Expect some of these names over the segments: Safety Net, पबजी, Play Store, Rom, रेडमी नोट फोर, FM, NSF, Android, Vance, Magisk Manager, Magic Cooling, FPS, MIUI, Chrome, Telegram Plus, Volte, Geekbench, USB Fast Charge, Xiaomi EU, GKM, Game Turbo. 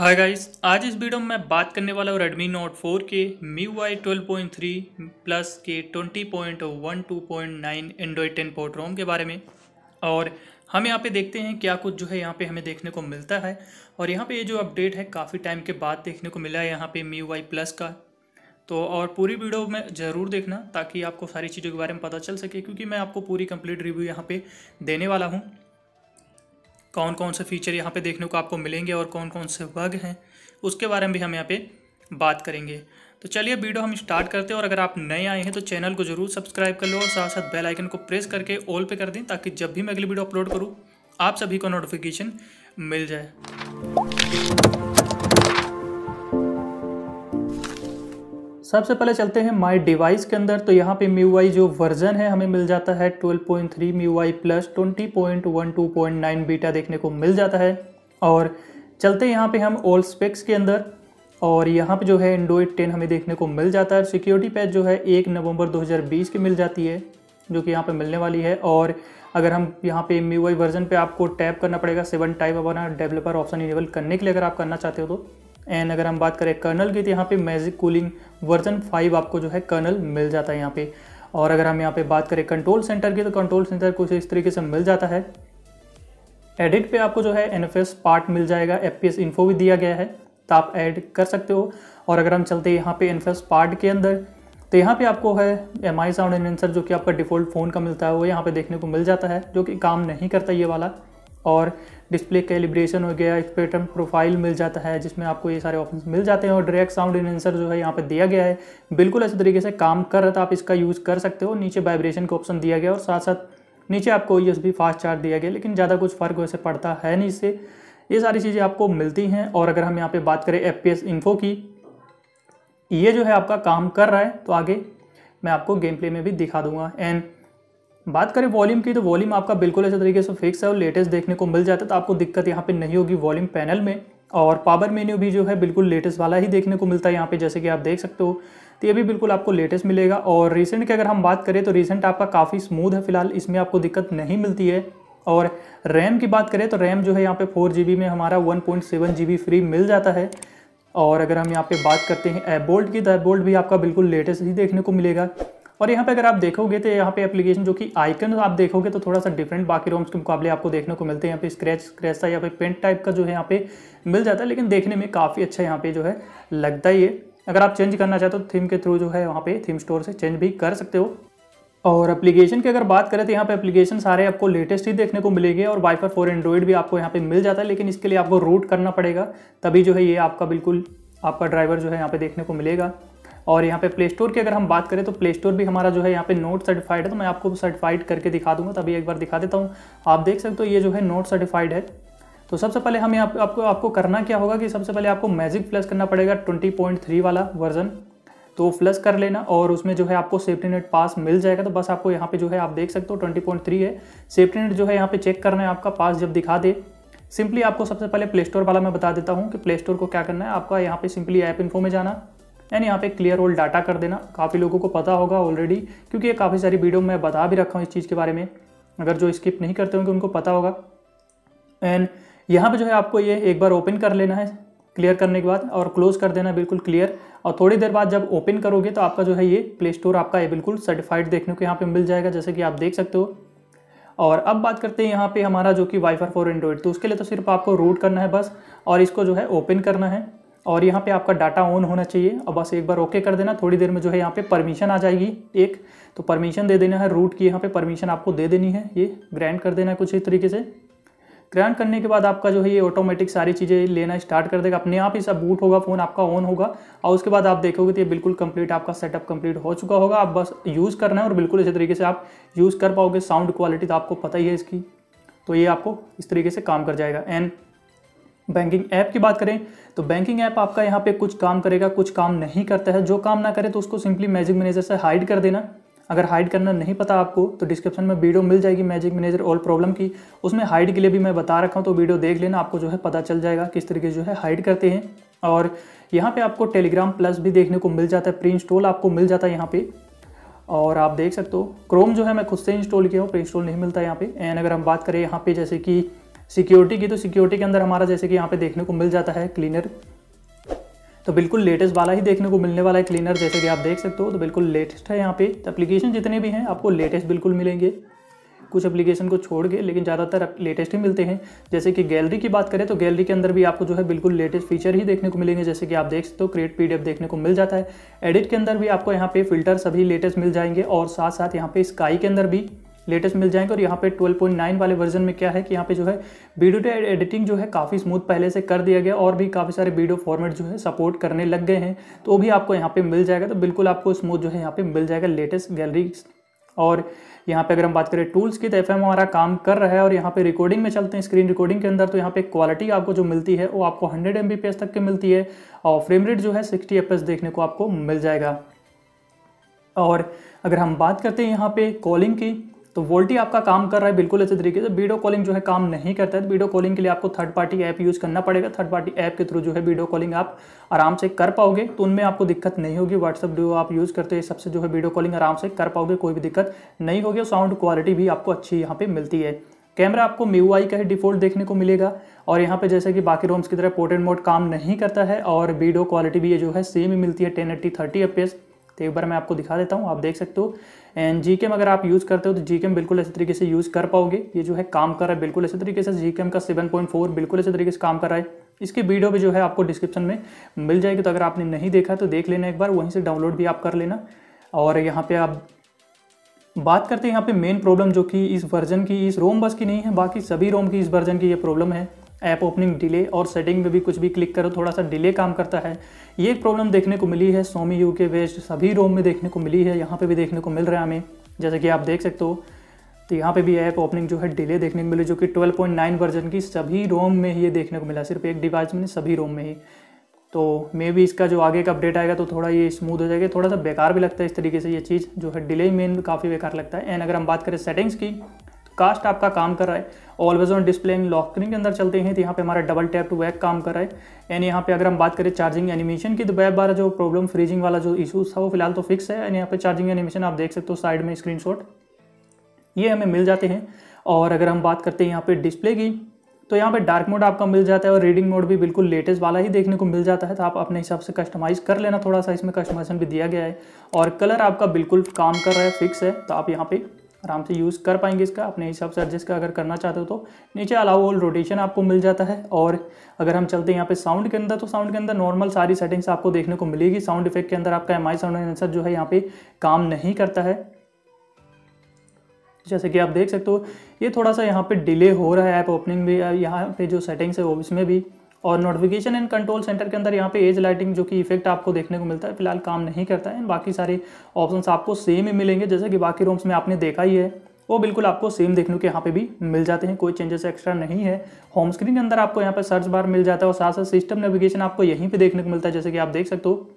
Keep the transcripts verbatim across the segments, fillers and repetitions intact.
Hi guys, आज इस video में मैं बात करने वाला हूँ रेडमी नोट फोर के M I U I twelve point three plus के twenty point one two point nine android ten port ROM के बारे में। और हम यहाँ पे देखते हैं क्या कुछ जो है यहाँ पे हमें देखने को मिलता है। और यहाँ पे ये जो अपडेट है काफ़ी टाइम के बाद देखने को मिला है यहाँ पे M I U I plus का। तो और पूरी वीडियो में ज़रूर देखना ताकि आपको सारी चीज़ों के बारे में पता चल सके, क्योंकि मैं आपको पूरी कंप्लीट रिव्यू यहाँ पर देने वाला हूँ। कौन कौन से फ़ीचर यहाँ पे देखने को आपको मिलेंगे और कौन कौन से बग हैं उसके बारे में भी हम यहाँ पे बात करेंगे। तो चलिए वीडियो हम स्टार्ट करते हैं। और अगर आप नए आए हैं तो चैनल को ज़रूर सब्सक्राइब कर लो और साथ साथ बेल आइकन को प्रेस करके ऑल पे कर दें ताकि जब भी मैं अगली वीडियो अपलोड करूँ आप सभी को नोटिफिकेशन मिल जाए। सबसे पहले चलते हैं माई डिवाइस के अंदर। तो यहाँ पे M I U I जो वर्जन है हमें मिल जाता है twelve point three M I U I plus twenty point one two point nine beta देखने को मिल जाता है। और चलते हैं यहाँ पे हम ऑल स्पेक्स के अंदर। और यहाँ पे जो है एंड्रॉयड टेन हमें देखने को मिल जाता है। सिक्योरिटी पैच जो है एक नवंबर दो हज़ार बीस की मिल जाती है जो कि यहाँ पे मिलने वाली है। और अगर हम यहाँ पे M I U I version पे आपको टैप करना पड़ेगा सेवन टाइप अपना डेवलपर ऑप्शन इनेबल करने के लिए अगर आप करना चाहते हो तो। एंड अगर हम बात करें कर्नल की तो यहाँ पे मैजिक कूलिंग वर्जन फाइव आपको जो है कर्नल मिल जाता है यहाँ पे। और अगर हम यहाँ पे बात करें कंट्रोल सेंटर की तो कंट्रोल सेंटर कुछ इस तरीके से मिल जाता है। एडिट पे आपको जो है N F S पार्ट मिल जाएगा, F P S इन्फो भी दिया गया है तो आप ऐड कर सकते हो। और अगर हम चलते हैं यहाँ पे N F S पार्ट के अंदर तो यहाँ पे आपको है M I साउंड एनहेंसर जो कि आपका डिफ़ॉल्ट फ़ोन का मिलता है वो यहाँ पे देखने को मिल जाता है, जो कि काम नहीं करता ये वाला। और डिस्प्ले कैलिब्रेशन हो गया, स्पेक्ट्रम प्रोफाइल मिल जाता है जिसमें आपको ये सारे ऑप्शंस मिल जाते हैं। और डायरेक्ट साउंड एनहेंसर जो है यहाँ पे दिया गया है बिल्कुल अच्छे तरीके से काम कर रहा था, आप इसका यूज़ कर सकते हो। नीचे वाइब्रेशन का ऑप्शन दिया गया और साथ साथ नीचे आपको यूएसबी फास्ट चार्ज दिया गया, लेकिन ज़्यादा कुछ फ़र्क वैसे पड़ता है नहीं इससे। ये सारी चीज़ें आपको मिलती हैं। और अगर हम यहाँ पर बात करें F P S इन्फो की, ये जो है आपका काम कर रहा है तो आगे मैं आपको गेम प्ले में भी दिखा दूँगा। एंड बात करें वॉल्यूम की तो वॉल्यूम आपका बिल्कुल अच्छे तरीके से फिक्स है और लेटेस्ट देखने को मिल जाता है तो आपको दिक्कत यहाँ पे नहीं होगी वॉल्यूम पैनल में। और पावर मेन्यू भी जो है बिल्कुल लेटेस्ट वाला ही देखने को मिलता है यहाँ पे, जैसे कि आप देख सकते हो। तो ये भी बिल्कुल आपको लेटेस्ट मिलेगा। और रिसेंट की अगर हम बात करें तो रिसेंट आपका काफ़ी स्मूथ है फिलहाल, इसमें आपको दिक्कत नहीं मिलती है। और रैम की बात करें तो रैम जो है यहाँ पर फोर जी बी में हमारा one point seven G B free मिल जाता है। और अगर हम यहाँ पर बात करते हैं ऐप बोल्ट की तो ऐप बोल्ट भी आपका बिल्कुल लेटेस्ट ही देखने को मिलेगा। और यहाँ पे अगर आप देखोगे तो यहाँ पे एप्लीकेशन जो कि आइकन आप देखोगे तो थोड़ा सा डिफरेंट बाकी रोम्स के मुकाबले आपको देखने को मिलते हैं। यहाँ पे स्क्रैच स्क्रैच सा या फिर पेंट टाइप का जो है यहाँ पे मिल जाता है, लेकिन देखने में काफ़ी अच्छा यहाँ पे जो है लगता ही है। अगर आप चेंज करना चाहते हो थीम के थ्रू जो है वहाँ पे थीम स्टोर से चेंज भी कर सकते हो। और एप्लीकेशन की अगर बात करें तो यहाँ पे एप्लीकेशन सारे आपको लेटेस्ट ही देखने को मिलेंगे। और वाइपर फॉर एंड्रॉयड भी आपको यहाँ पे मिल जाता है, लेकिन इसके लिए आपको रूट करना पड़ेगा तभी जो है ये आपका बिल्कुल आपका ड्राइवर जो है यहाँ पे देखने को मिलेगा। और यहाँ पे प्ले स्टोर की अगर हम बात करें तो प्ले स्टोर भी हमारा जो है यहाँ पे नोट सर्टिफाइड है, तो मैं आपको सर्टिफाइड करके दिखा दूंगा। तभी एक बार दिखा देता हूँ, आप देख सकते हो ये जो है नोट सर्टिफाइड है। तो सबसे पहले हम यहाँ आपको आपको करना क्या होगा कि सबसे पहले आपको मैजिक प्लस करना पड़ेगा ट्वेंटी पॉइंट थ्री वाला वर्जन, तो प्लस कर लेना। और उसमें जो है आपको सेफ्टी नेट पास मिल जाएगा। तो बस आपको यहाँ पर जो है आप देख सकते हो ट्वेंटी पॉइंट थ्री है, सेफ्टी नेट जो है यहाँ पर चेक करना है आपका पास जब दिखा दे। सिंपली आपको सबसे पहले प्ले स्टोर वाला मैं बता देता हूँ कि प्ले स्टोर को क्या करना है। आपका यहाँ पर सिंपली ऐप इन्फो में जाना एंड यहाँ पे क्लियर ऑल डाटा कर देना। काफ़ी लोगों को पता होगा ऑलरेडी, क्योंकि ये काफ़ी सारी वीडियो में बता भी रखा हूँ इस चीज़ के बारे में, अगर जो स्किप नहीं करते होंगे उनको पता होगा। एंड यहाँ पे जो है आपको ये एक बार ओपन कर लेना है क्लियर करने के बाद और क्लोज़ कर देना बिल्कुल क्लियर। और थोड़ी देर बाद जब ओपन करोगे तो आपका जो है ये प्ले स्टोर आपका ये बिल्कुल सर्टिफाइड देखने को यहाँ पर मिल जाएगा, जैसे कि आप देख सकते हो। और अब बात करते हैं यहाँ पर हमारा जो कि वाइफर फॉर एंड्रॉयड, तो उसके लिए तो सिर्फ आपको रूट करना है बस, और इसको जो है ओपन करना है और यहाँ पे आपका डाटा ऑन होना चाहिए। और बस एक बार ओके कर देना, थोड़ी देर में जो है यहाँ पे परमिशन आ जाएगी एक, तो परमिशन दे देना है रूट की, यहाँ पे परमिशन आपको दे देनी है। ये ग्रैंड कर देना है कुछ इस तरीके से। ग्रैंड करने के बाद आपका जो है ये ऑटोमेटिक सारी चीज़ें लेना स्टार्ट कर देगा, अपने आप ही सब बूट होगा, फ़ोन आपका ऑन होगा। और उसके बाद आप देखोगे तो ये बिल्कुल कंप्लीट आपका सेटअप कंप्लीट हो चुका होगा। आप बस यूज़ करना है और बिल्कुल इसी तरीके से आप यूज़ कर पाओगे। साउंड क्वालिटी तो आपको पता ही है इसकी, तो ये आपको इस तरीके से काम कर जाएगा। एंड बैंकिंग ऐप की बात करें तो बैंकिंग ऐप आपका यहाँ पे कुछ काम करेगा, कुछ काम नहीं करता है। जो काम ना करे तो उसको सिंपली मैजिक मैनेजर से हाइड कर देना। अगर हाइड करना नहीं पता आपको तो डिस्क्रिप्शन में वीडियो मिल जाएगी मैजिक मैनेजर ऑल प्रॉब्लम की, उसमें हाइड के लिए भी मैं बता रखा हूँ, तो वीडियो देख लेना, आपको जो है पता चल जाएगा किस तरीके जो है हाइड करते हैं। और यहाँ पर आपको टेलीग्राम प्लस भी देखने को मिल जाता है, प्री इंस्टॉल आपको मिल जाता है यहाँ पर। और आप देख सकते हो क्रोम जो है मैं खुद से इंस्टॉल किया हूँ, प्री इंस्टॉल नहीं मिलता है यहाँ पर। एंड अगर हम बात करें यहाँ पर जैसे कि सिक्योरिटी की, तो सिक्योरिटी के अंदर हमारा जैसे कि यहाँ पे देखने को मिल जाता है क्लीनर, तो बिल्कुल लेटेस्ट वाला ही देखने को मिलने वाला है क्लीनर, जैसे कि आप देख सकते हो। तो बिल्कुल लेटेस्ट है यहाँ पे, तो एप्लीकेशन जितने भी हैं आपको लेटेस्ट बिल्कुल मिलेंगे, कुछ एप्लीकेशन को छोड़ के, लेकिन ज़्यादातर लेटेस्ट ही मिलते हैं। जैसे कि गैलरी की बात करें तो गैलरी के अंदर भी आपको जो है बिल्कुल लेटेस्ट फीचर ही देखने को मिलेंगे, जैसे कि आप देख सकते हो क्रिएट पीडीएफ देखने को मिल जाता है। एडिट के अंदर भी आपको यहाँ पे फिल्टर सभी लेटेस्ट मिल जाएंगे, और साथ साथ यहाँ पे स्काई के अंदर भी लेटेस्ट मिल जाएंगे। और यहाँ पे ट्वेल्व पॉइंट नाइन वाले वर्जन में क्या है कि यहाँ पे जो है वीडियो एडिटिंग जो है काफ़ी स्मूथ पहले से कर दिया गया, और भी काफ़ी सारे वीडियो फॉर्मेट जो है सपोर्ट करने लग गए हैं, तो वो भी आपको यहाँ पे मिल जाएगा। तो बिल्कुल आपको स्मूथ जो है यहाँ पे मिल जाएगा लेटेस्ट गैलरी। और यहाँ पे अगर हम बात करें टूल्स की, तो एफ एम हमारा काम कर रहा है। और यहाँ पे रिकॉर्डिंग में चलते हैं, स्क्रीन रिकॉर्डिंग के अंदर, तो यहाँ पे क्वालिटी आपको जो मिलती है वो आपको hundred M B P S तक की मिलती है, और फ्रेम रेट जो है सिक्सटी एफ पी एस देखने को आपको मिल जाएगा। और अगर हम बात करते हैं यहाँ पे कॉलिंग की, तो वोल्टी आपका काम कर रहा है बिल्कुल अच्छे तरीके से। वीडियो कॉलिंग जो है काम नहीं करता है, तो वीडियो कॉलिंग के लिए आपको थर्ड पार्टी ऐप यूज़ करना पड़ेगा। थर्ड पार्टी ऐप के थ्रू जो है वीडियो कॉलिंग आप आराम से कर पाओगे, तो उनमें आपको दिक्कत नहीं होगी। व्हाट्सअप जो आप यूज़ करते हैं सबसे जो है वीडियो कॉलिंग आराम से कर पाओगे, कोई भी दिक्कत नहीं होगी। और साउंड क्वालिटी भी आपको अच्छी यहाँ पर मिलती है। कैमरा आपको M I U I का ही डिफ़ॉल्ट देखने को मिलेगा, और यहाँ पे जैसे कि बाकी रोम्स की तरह पोर्ट्रेट मोड काम नहीं करता है, और वीडियो क्वालिटी भी ये जो है सेम ही मिलती है, ten eighty thirty F P S. तो एक बार मैं आपको दिखा देता हूँ, आप देख सकते हो। एंड जी के एम अगर आप यूज़ करते हो तो जी के एम बिल्कुल अच्छे तरीके से यूज़ कर पाओगे, ये जो है काम कर रहा है बिल्कुल अच्छे तरीके से। जी के एम का सेवन पॉइंट फोर बिल्कुल अच्छे तरीके से काम कर रहा है। इसकी वीडियो भी जो है आपको डिस्क्रिप्शन में मिल जाएगी, तो अगर आपने नहीं देखा तो देख लेना एक बार, वहीं से डाउनलोड भी आप कर लेना। और यहाँ पर आप बात करते हैं यहाँ पर मेन प्रॉब्लम जो कि इस वर्जन की, इस रोम बस की नहीं है, बाकी सभी रोम की इस वर्जन की ये प्रॉब्लम है। ऐप ओपनिंग डिले, और सेटिंग में भी कुछ भी क्लिक करो थोड़ा सा डिले काम करता है। ये एक प्रॉब्लम देखने को मिली है Xiaomi यू के वेस्ट सभी रोम में देखने को मिली है, यहाँ पे भी देखने को मिल रहा है हमें, जैसे कि आप देख सकते हो। तो यहाँ पे भी ऐप ओपनिंग जो है डिले देखने को मिली, जो कि ट्वेल्व पॉइंट नाइन वर्जन की सभी रोम में ही ये देखने को मिला, सिर्फ एक डिवाइस में, सभी रोम में ही। तो मे भी इसका जो आगे का अपडेट आएगा तो थोड़ा ये स्मूथ हो जाएगा। थोड़ा सा बेकार भी लगता है इस तरीके से ये चीज़ जो है, डिले मेन काफ़ी बेकार लगता है। एंड अगर हम बात करें सेटिंग्स की, कास्ट आपका काम कर रहा है। Always on display in lock screen के अंदर चलते हैं, तो यहाँ पे हमारा डबल टैप टू बैक काम कर रहा है। एंड यहाँ पे अगर हम बात करें चार्जिंग एनिमेशन की, तो बार बार जो प्रॉब्लम फ्रीजिंग वाला जो इशू था वो फिलहाल तो फिक्स है। एंड यहाँ पे चार्जिंग एनिमेशन आप देख सकते हो साइड में स्क्रीनशॉट, ये हमें मिल जाते हैं। और अगर हम बात करते हैं यहाँ पे डिस्प्ले की, तो यहाँ पे डार्क मोड आपका मिल जाता है, और रीडिंग मोड भी बिल्कुल लेटेस्ट वाला ही देखने को मिल जाता है। तो आप अपने हिसाब से कस्टमाइज़ कर लेना, थोड़ा सा इसमें कस्टमाइजेशन भी दिया गया है। और कलर आपका बिल्कुल काम कर रहा है, फिक्स है, तो आप यहाँ पे आराम से यूज़ कर पाएंगे इसका अपने हिसाब से एडजस्ट का अगर करना चाहते हो तो। नीचे अलाउ ऑल रोटेशन आपको मिल जाता है। और अगर हम चलते हैं यहाँ पे साउंड के अंदर, तो साउंड के अंदर नॉर्मल सारी सेटिंग्स आपको देखने को मिलेगी। साउंड इफेक्ट के अंदर आपका एम आई साउंड एनहांसर जो है यहाँ पे काम नहीं करता है, जैसे कि आप देख सकते हो। ये थोड़ा सा यहाँ पर डिले हो रहा है ऐप ओपनिंग भी, यहाँ पर जो सेटिंग्स है वो इसमें भी। और नोटिफिकेशन एंड कंट्रोल सेंटर के अंदर यहाँ पे एज लाइटिंग जो कि इफेक्ट आपको देखने को मिलता है, फिलहाल काम नहीं करता है। बाकी सारे ऑप्शंस आपको सेम ही मिलेंगे, जैसे कि बाकी रोम्स में आपने देखा ही है, वो बिल्कुल आपको सेम देखने को यहाँ पे भी मिल जाते हैं, कोई चेंजेस एक्स्ट्रा नहीं है। होम स्क्रीन के अंदर आपको यहाँ पर सर्च बार मिल जाता है, और साथ साथ सिस्टम नेविगेशन आपको यहीं पर देखने को मिलता है, जैसे कि आप देख सकते हो।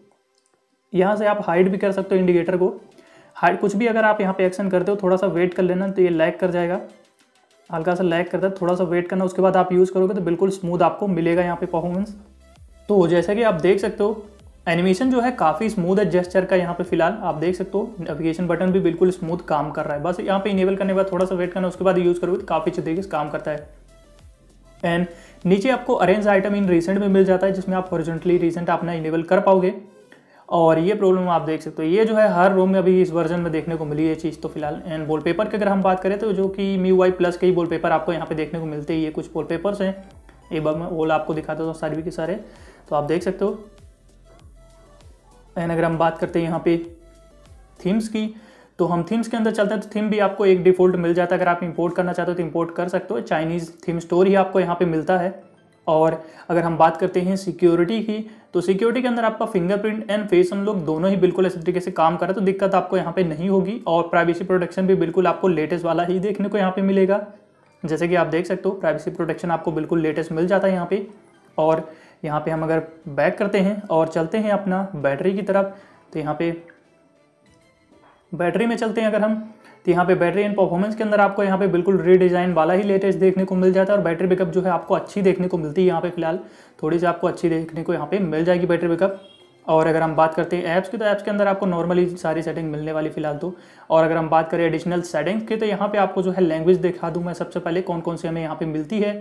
यहाँ से आप हाइड भी कर सकते हो इंडिकेटर को, हाइड कुछ भी अगर आप यहाँ पर एक्शन करते हो, थोड़ा सा वेट कर लेना, तो ये लैग कर जाएगा, हल्का सा लैग करता है, थोड़ा सा वेट करना, उसके बाद आप यूज़ करोगे तो बिल्कुल स्मूथ आपको मिलेगा यहाँ पे परफॉर्मेंस। तो जैसा कि आप देख सकते हो एनिमेशन जो है काफ़ी स्मूथ है जेस्चर का, यहाँ पे फिलहाल आप देख सकते हो। नेविगेशन बटन भी बिल्कुल स्मूथ काम कर रहा है, बस यहाँ पे इनेबल करने के बाद थोड़ा सा वेट करना, उसके बाद यूज़ करोगे तो काफ़ी अच्छे तरीके से काम करता है। एंड नीचे आपको अरेंज आइटम इन रिसेंट में मिल जाता है, जिसमें आप हॉरिजॉन्टली रिसेंट अपना इनेबल कर पाओगे। और ये प्रॉब्लम आप देख सकते हो, ये जो है हर रोम में अभी इस वर्जन में देखने को मिली है चीज़ तो फिलहाल। एंड वॉलपेपर की अगर हम बात करें, तो जो कि M I U I plus के ही वॉलपेपर आपको यहाँ पे देखने को मिलते हैं। ये कुछ वॉलपेपर्स हैं, एक बार मैं वॉल आपको दिखाता हूँ सारे के सारे, तो आप देख सकते हो। एंड अगर हम बात करते हैं यहाँ पे थीम्स की, तो हम थीम्स के अंदर चलते हैं। तो थीम भी आपको एक डिफ़ॉल्ट मिल जाता है, अगर आप इम्पोर्ट करना चाहते हो तो इम्पोर्ट कर सकते हो, चाइनीज़ थीम स्टोर ही आपको यहाँ पर मिलता है। और अगर हम बात करते हैं सिक्योरिटी की, तो सिक्योरिटी के अंदर आपका फिंगरप्रिंट एंड फेस अनलॉक दोनों ही बिल्कुल अच्छे तरीके से काम कर रहा है, तो दिक्कत आपको यहाँ पे नहीं होगी। और प्राइवेसी प्रोटेक्शन भी बिल्कुल आपको लेटेस्ट वाला ही देखने को यहाँ पे मिलेगा, जैसे कि आप देख सकते हो। प्राइवेसी प्रोटेक्शन आपको बिल्कुल लेटेस्ट मिल जाता है यहाँ पर। और यहाँ पर हम अगर बैक करते हैं और चलते हैं अपना बैटरी की तरफ, तो यहाँ पर बैटरी में चलते हैं अगर हम, तो यहाँ पे बैटरी एंड परफॉर्मेंस के अंदर आपको यहाँ पे बिल्कुल रीडिज़ाइन वाला ही लेटेस्ट देखने को मिल जाता है। और बैटरी बैकअप जो है आपको अच्छी देखने को मिलती है यहाँ पे, फिलहाल थोड़ी सी आपको अच्छी देखने को यहाँ पे मिल जाएगी बैटरी बैकअप। और अगर हम बात करते हैं ऐप्स की, तो ऐप्स के अंदर आपको नॉर्मली सारी सेटिंग मिलने वाली फिलहाल तो। और अगर हम बात करें एडिशनल सेटिंग्स की, तो यहाँ पर आपको जो है लैंग्वेज दिखा दूँ मैं सबसे पहले, कौन कौन सी हमें यहाँ पर मिलती है।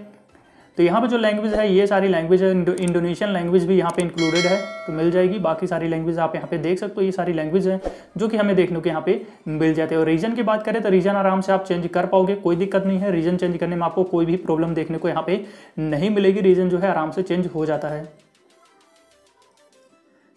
तो यहाँ पे जो लैंग्वेज है ये सारी लैंग्वेज है, इंडोनेशियन लैंग्वेज भी यहाँ पे इंक्लूडेड है तो मिल जाएगी। बाकी सारी लैंग्वेज आप यहाँ पे देख सकते हो, ये सारी लैंग्वेज है जो कि हमें देखने को यहाँ पे मिल जाती है। और रीजन की बात करें तो रीजन आराम से आप चेंज कर पाओगे, कोई दिक्कत नहीं है। रीजन चेंज करने में आपको कोई भी प्रॉब्लम देखने को यहाँ पे नहीं मिलेगी, रीजन जो है आराम से चेंज हो जाता है।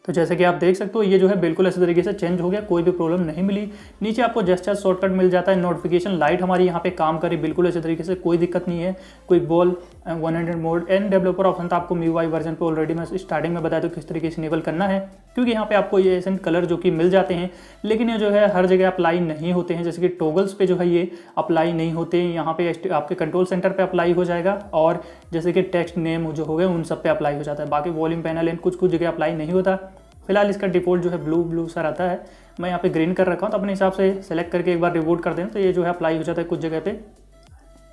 तो जैसे कि आप देख सकते हो ये जो है बिल्कुल इसी तरीके से चेंज हो गया, कोई भी प्रॉब्लम नहीं मिली। नीचे आपको जेस्चर शॉर्टकट मिल जाता है, नोटिफिकेशन लाइट हमारी यहाँ पे काम करी बिल्कुल इसी तरीके से, कोई दिक्कत नहीं है। कोई ball hundred mode and developer option था, आपको M I U I version पे ऑलरेडी मैं स्टार्टिंग में बताया तो किस तरीके से इनेबल करना है, क्योंकि यहाँ पे आपको ये एसेंट कलर जो कि मिल जाते हैं लेकिन ये जो है हर जगह अप्लाई नहीं होते हैं। जैसे कि टॉगल्स पे जो है ये अप्लाई नहीं होते हैं, यहाँ पे आपके कंट्रोल सेंटर पे अप्लाई हो जाएगा और जैसे कि टेक्स्ट नेम जो हो गए उन सब पे अप्लाई हो जाता है। बाकी वॉल्यूम पैनल एंड कुछ कुछ जगह अप्लाई नहीं होता। फिलहाल इसका डिफ़ॉल्ट जो है ब्लू ब्लू सा आता है, मैं यहाँ पर ग्रीन कर रखा हूँ, तो अपने हिसाब से सेलेक्ट करके एक बार रिबूट कर दें तो ये जो है अप्लाई हो जाता है कुछ जगह पर।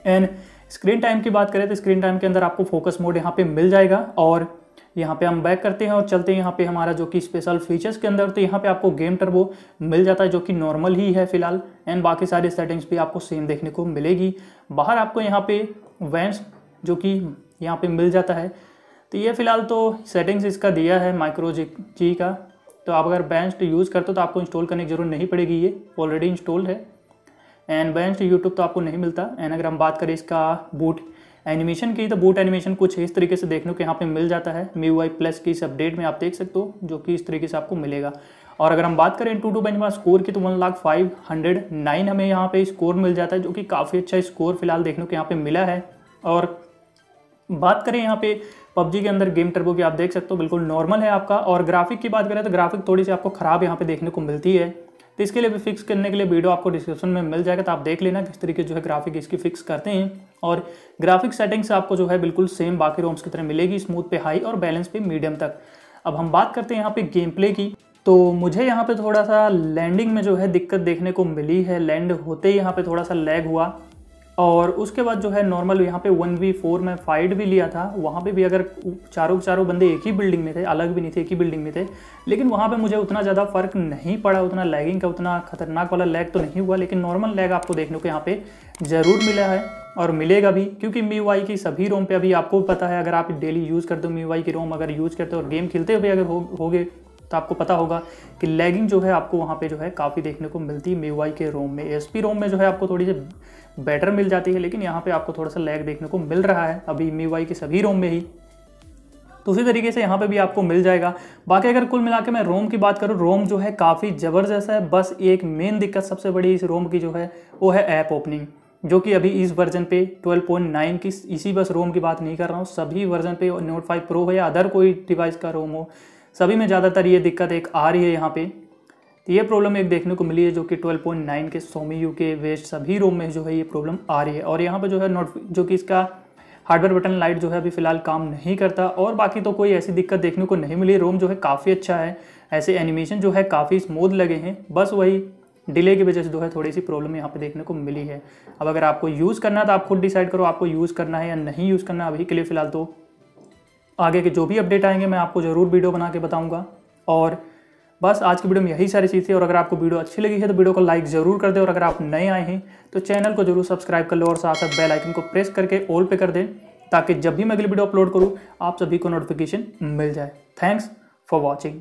एंड स्क्रीन टाइम की बात करें तो स्क्रीन टाइम के अंदर आपको फोकस मोड यहाँ पे मिल जाएगा। और यहाँ पे हम बैक करते हैं और चलते हैं यहाँ पे हमारा जो कि स्पेशल फीचर्स के अंदर, तो यहाँ पे आपको गेम टर्बो मिल जाता है जो कि नॉर्मल ही है फिलहाल। एंड बाकी सारी सेटिंग्स भी आपको सेम देखने को मिलेगी। बाहर आपको यहाँ पे वैंस जो कि यहाँ पे मिल जाता है, तो ये फिलहाल तो सेटिंग्स इसका दिया है माइक्रो जी का, तो आप अगर वैंस यूज़ करते हो तो आपको इंस्टॉल करने की जरूरत नहीं पड़ेगी, ये ऑलरेडी इंस्टॉल है। एंड बैंड यूट्यूब तो आपको नहीं मिलता। एंड अगर हम बात करें इसका बूट एनिमेशन की, तो बूट एनिमेशन कुछ इस तरीके से देखने को यहाँ पे मिल जाता है M I U I plus की इस अपडेट में, आप देख सकते हो जो कि इस तरीके से आपको मिलेगा। और अगर हम बात करें टू टू बेंचमार्क स्कोर की तो one lakh five hundred nine हमें यहाँ पे स्कोर मिल जाता है जो कि काफ़ी अच्छा स्कोर फिलहाल देखने को यहाँ पे मिला है। और बात करें यहाँ पे पबजी के अंदर गेम टर्बो की, आप देख सकते हो बिल्कुल नॉर्मल है आपका। और ग्राफिक की बात करें तो ग्राफिक थोड़ी सी आपको ख़राब यहाँ पे देखने को मिलती है, तो इसके लिए भी फिक्स करने के लिए वीडियो आपको डिस्क्रिप्शन में मिल जाएगा, तो आप देख लेना किस तरीके जो है ग्राफिक इसकी फिक्स करते हैं। और ग्राफिक सेटिंग्स से आपको जो है बिल्कुल सेम बाकी रोम्स की तरह मिलेगी, स्मूथ पे हाई और बैलेंस पे मीडियम तक। अब हम बात करते हैं यहाँ पे गेम प्ले की, तो मुझे यहाँ पे थोड़ा सा लैंडिंग में जो है दिक्कत देखने को मिली है, लैंड होते ही यहाँ पर थोड़ा सा लैग हुआ। और उसके बाद जो है नॉर्मल यहाँ पे वन वी फोर में फाइट भी लिया था, वहाँ पे भी अगर चारों चारों बंदे एक ही बिल्डिंग में थे, अलग भी नहीं थे, एक ही बिल्डिंग में थे, लेकिन वहाँ पे मुझे उतना ज़्यादा फर्क नहीं पड़ा, उतना लैगिंग का उतना खतरनाक वाला लैग तो नहीं हुआ, लेकिन नॉर्मल लैग आपको देखने को यहाँ पे ज़रूर मिला है और मिलेगा भी, क्योंकि M I U I की सभी रोम पे अभी आपको पता है, अगर आप डेली यूज़ करते हो M I U I की रोम अगर यूज़ करते हो और गेम खेलते हुए अगर होगे तो आपको पता होगा कि लैगिंग जो है आपको वहाँ पे जो है काफ़ी देखने को मिलती है M I U I के रोम में। एसपी रोम में जो है आपको थोड़ी सी बेटर मिल जाती है, लेकिन यहाँ पे आपको थोड़ा सा लैग देखने को मिल रहा है अभी M I U I के सभी रोम में ही, तो उसी तरीके से यहाँ पे भी आपको मिल जाएगा। बाकी अगर कुल मिला के मैं रोम की बात करूँ, रोम जो है काफ़ी ज़बरदस्त है। बस एक मेन दिक्कत सबसे बड़ी इस रोम की जो है वो है ऐप ओपनिंग, जो कि अभी इस वर्जन पे ट्वेल्व पॉइंट नाइन की इसी बस रोम की बात नहीं कर रहा हूँ, सभी वर्जन पे नोट फाइव प्रो हो या अदर कोई डिवाइस का रोम हो, सभी में ज़्यादातर ये दिक्कत एक आ रही है यहाँ पे। तो ये प्रॉब्लम एक देखने को मिली है जो कि ट्वेल्व पॉइंट नाइन के Xiaomi E U के वेस्ट सभी रोम में जो है ये प्रॉब्लम आ रही है। और यहाँ पे जो है नोट जो कि इसका हार्डवेयर बटन लाइट जो है अभी फ़िलहाल काम नहीं करता, और बाकी तो कोई ऐसी दिक्कत देखने को नहीं मिली। रोम जो है काफ़ी अच्छा है, ऐसे एनिमेशन जो है काफ़ी स्मूथ लगे हैं, बस वही डिले की वजह से जो है थोड़ी सी प्रॉब्लम यहाँ पे देखने को मिली है। अब अगर आपको यूज़ करना है तो आप खुद डिसाइड करो आपको यूज़ करना है या नहीं यूज़ करना। अभी के लिए फ़िलहाल तो आगे के जो भी अपडेट आएंगे मैं आपको ज़रूर वीडियो बना के बताऊँगा। और बस आज की वीडियो में यही सारी चीज़ें, और अगर आपको वीडियो अच्छी लगी है तो वीडियो को लाइक ज़रूर कर दें, और अगर आप नए आए हैं तो चैनल को जरूर सब्सक्राइब कर लो और साथ साथ बेल आइकन को प्रेस करके ऑल पे कर दें, ताकि जब भी मैं अगली वीडियो अपलोड करूँ आप सभी को नोटिफिकेशन मिल जाए। Thanks for watching.